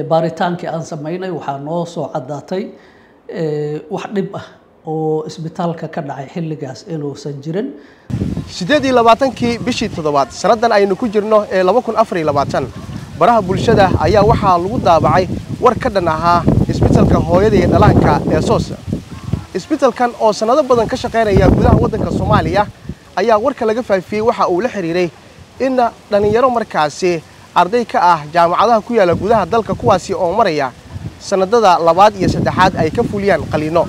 baaritaanka aan sameynay waxa noo soo cadaatay wax dhib ah oo isbitaalka ka dhacay xilligaas inuu san jirin 28 bishii 7 sanadan aynu ku jirno ee 2024 baraha bulshada ayaa waxa lagu daabacay war ka dhan ahaa isbitaalka hooyada iyo dhallaanka ee SOS isbitaalkan oo sanado badan ka shaqeynaya gudaha wadanka Soomaaliya ayaa warka laga faafiyay waxa uu la xiriiray in dhalinyaro markaasi arday ka ah jaamacadaha ku yaala gudaha dalka kuwaasi oo maraya sanadada 2 iyo 3 ay ka fuliyaan qalino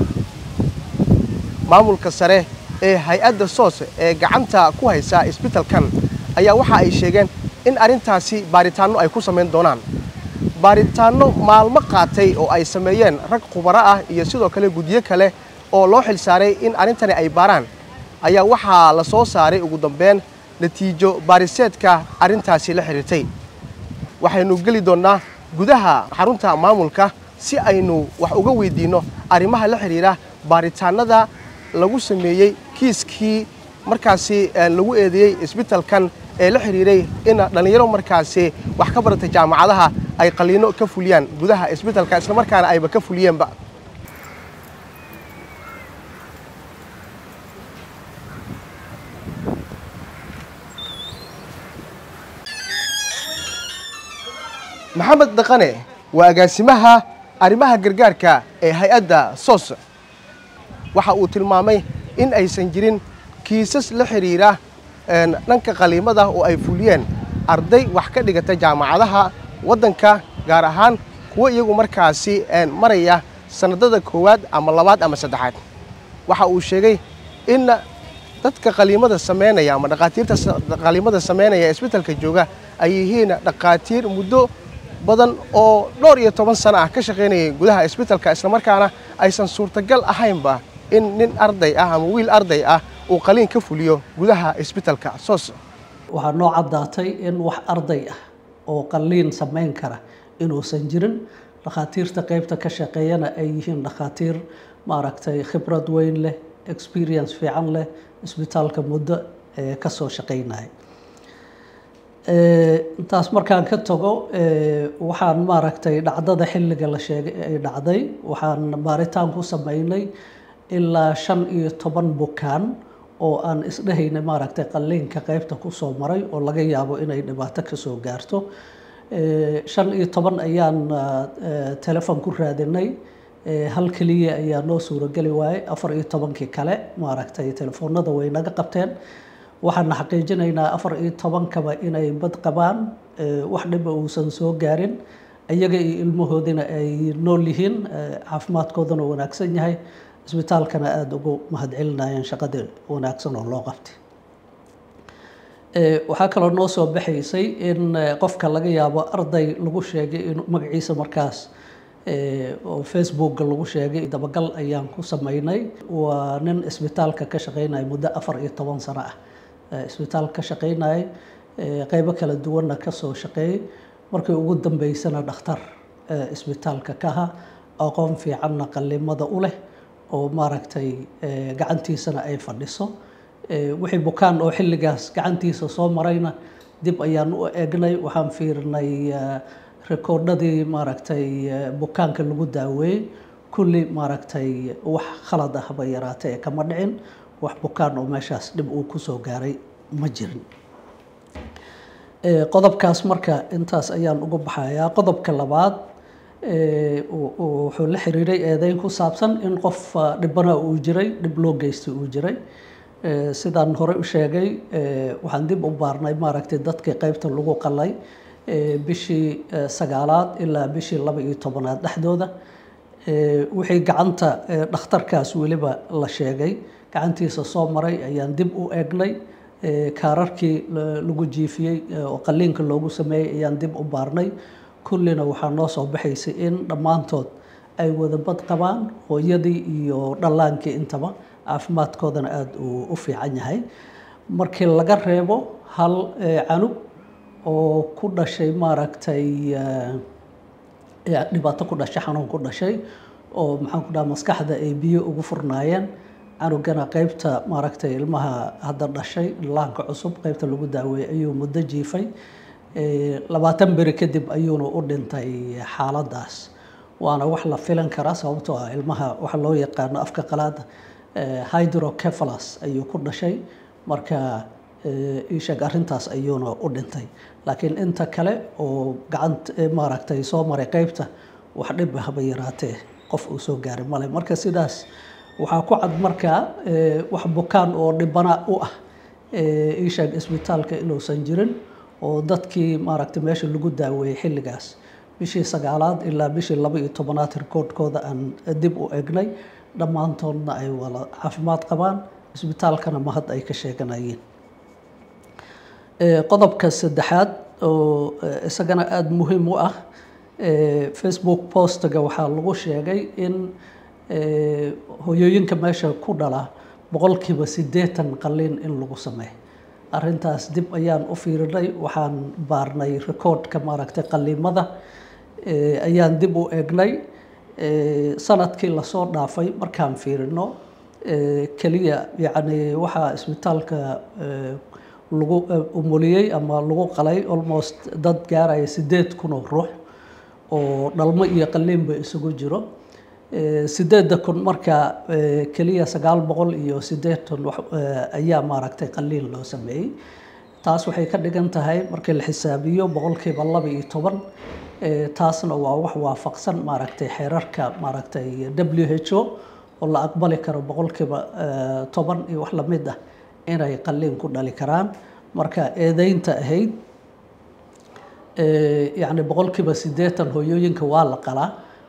maamulka sare ee hay'adda SOS ee gacanta ku haysa isbitaalkan ayaa waxa ay sheegeen in arintaasi baaritaano ay ku sameyn doonaan baaritaano maalmo qaatay oo ay sameeyeen rag khubaro ah iyo sidoo kale gudiyo kale oo loo xil saaray in arintani ay baaraan ayaa waxa la soo saaray ugu dambeyn natiijo baariseedka arintaasi la xiriirtay waxaynu gali doonaa gudaha xarunta maamulka si aynu wax uga weydiino arimaha la xiriira baaritaanada lagu sameeyay kiiskii markaasi lagu eedeeyay isbitaalkan ee la xiriiray in dhalinyaro markaasi wax ka barata jaamacadaha ay qalino ka fuliyaan gudaha isbitaalka isla markaana ayba ka fuliyeen ba محمد دقني وأجاسمها أرمها جرجاركا هيئة SOS وحقوت المامي إن أي سنجرين كيسس لحريرة ننك قليمة وأي فوليان أرضي وحكا لغة جامعة ودنكا غارهان ويجو مركاسي أن مريا سندد كواد أما لواد أما سدحات وحقو شيغي إن تتك قليمة سمينة يا مدقاتير قليمة سمينة يا إسبتالك جوغا أي هنا دقاتير مدو بدن أو لورية طبعاً سنة كشغيني جودها إسبتالك إسلام مركانا أيسن صورتقل أهيمبا إن أرضي أهم ويل أرضي وقلين كفوليو جودها إسبتالك SOS وهالنوع عداتي إن وح أرضي وقلين سمين كره إنه سنجرن دقاتير تقيبت كشغينا أي هنا دقاتير ماركتي خبرة دوين له experience في عمله إسبتالك مدة كسو شقيناي. taas markaan ka tago waxaan maaragtay dhacdada xilliga la sheegay dhacday waxaan baaritaan ku sameeynay ilaa 15 bukaan oo aan isdhahayna maaragtay qalliinka qaybta ku soo maray oo laga yaabo inay dhibaato ka soo gaarto 15 ayaan telefoon ku raadinay hal kaliya ayaa noo suuragali waayay 14 kale maaragtay telefoonada way naga qabteen waxaan xaqiijinaynaa 14 kaba inay bad qabaan wax dhib ah uusan soo gaarin ayaga iyo ilmahoodina ay nool yihiin caafimaadkooduna wanaagsan yahay isbitaalkana aad ugu mahadcelinayaan shaqada wanaagsan oo loo qabtay waxa kale oo noo soo baxaysay in qofka laga yaabo arday lagu sheegay in magaciisa markaas oo Facebook lagu sheegay dabagal ayaan ku sameynay waa nin isbitaalka ka shaqeynay muddo 14 sano ah isbitaal ka shaqeynay qaybo kala duwan ka soo shaqeeyay markii ugu dambeysana dhakhtar isbitaalka ka aha aqoon fiican qalimada u leh oo maaragtay gacantiisana ay fadhiso wixii bukaan oo xilligaas gacantiisa soo marayna dib ayaan u eegnay waxaan fiirnay rekoordadii maaragtay bukaanka lagu daaweeyay kulli maaragtay wax khalad ah ba yaraatay kama dhicin wax bukaan oo meeshaas dib uu ku soo gaaray ma jirin qodobkaas marka intaas ayaan ugu baxayaa qodobka labaad wuxuu la xiriiray eedayn ku saabsan in qof dhibana uu jiray dib loo geystay uu jiray sidaan hore u sheegay waxaan dib u baarnay maaragtay dadkii qaybta lagu qalay bishii 9aad ilaa bishii 12aad dhaxdooda wixii gacanta dhakhtarkaas waliba la sheegay gacantiisa soo maray ayaan dib u eegnay kaararkii lagu jiifiyay oo qalliinka loogu sameeyay ayaan dib u baarnay kullina waxa noo soo baxaysay in dhamaantood ay wada bad qabaan hooyadii iyo dhallaankii intaba caafimaadkoodana aad u fiican yahay markii laga reebo hal canug oo ku dhashay maaragtay dhibaato ku dhashay xanuun ku dhashay oo maxaan ku dhahaa maskaxda ay biyo ugu furnaayeen anugana qaybta maaragtay ilmaha hadda dhashay laanka cusub qaybta lagu daaweeyay ayuu muddo jiifay labaatan beri kadib ayuuna u dhintay xaaladaas waana wax la filan karaa sababtoo ah ilmaha waxa loo yaqaan afka qalaad hydrocephalus ayuu ku dhashay marka isha garintaas ayuuna u dhintay laakiin inta kale oo gacanta maaragtay soo maray qaybta wax dhib ah bay yaraatay qof uu soo gaaray malay marka sidaas waxa ku cad marka wax bukaan oo dhibana u ah isha isbitaalka inuusan jirin oo dadkii maaragtay meesha lagu daaweeyay xilligaas bishii 9aad ilaa bishii 12aad rekoodkooda aan dib u eegnay dhamaantoodna ay wada caafimaad qabaan isbitaalkana mahad ay ka sheeganayeen qodobka 3aad oo isagana aad muhiim u ah Facebook post-ga waxaa lagu sheegay in hooyooyinka meesha ku dhala 100% qalliin in lagu sameeyo arrintaas dib ayaan u fiirinay waxaan baarnay rekoodka maaragtay qalliimada ayaan dib u eegnay sanadkii la soo dhaafay markaan fiirino kaliya yaani waxa isbitaalka lagu umuliyay ama lagu qalay almost dad gaaraya 8,000 ruux oo dhalmo iyo qalliinba isugu jiro 8,000 marka kaliya 980 ayaa maaragtay qalliin loo sameeyay taas waxay ka dhigan tahay marka la xisaabiyo 212 taasna waa wax waafaqsan maaragtay xeerarka maaragtay WHO oo la aqbali karo 10 iyo wax la mid ah inay qalliin ku dhali karaan marka eedeynta ahayd yaani 80% hooyooyinka waa la qalaa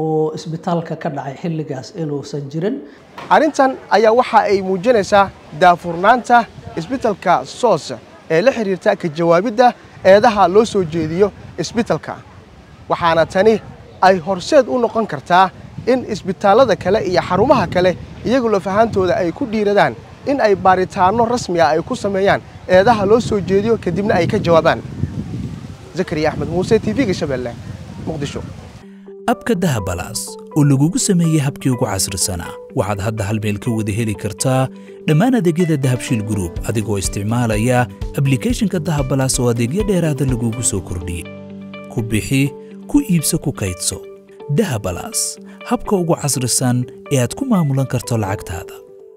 oo isbitaalka ka dhacay xilligaas inuusan jirin arintan ayaa waxa ay muujinaysaa daafurnaanta isbitaalka SOS ee la xiriirta ka jawaabida eedaha loo soo jeediyo isbitaalka waxaana tani ay horseed u noqon kartaa in isbitaalada kale iyo xarumaha kale iyagu la fahaantooda ay ku dhiiradaan in ay baaritaano rasmi ah ay ku sameeyaan eedaha loo soo jeediyo kadibna ay ka jawaabaan Zakariya Axmed Muuse TV Shabelle Muqdisho abka dahabalaas oo lagu sameeyay habkii ugu casrisanaa waxaad hadda hal meel ka wada heli kartaa dhammaan adeegyada dahabshiil group adigoo isticmaalaya application-ka dahabalaas oo adeegyo dheeraada lagu soo kordhiyay ku bixi ku iibso ku kaydso dahabalaas habka ugu casrisan ee aad ku maamulan karto lacagtaada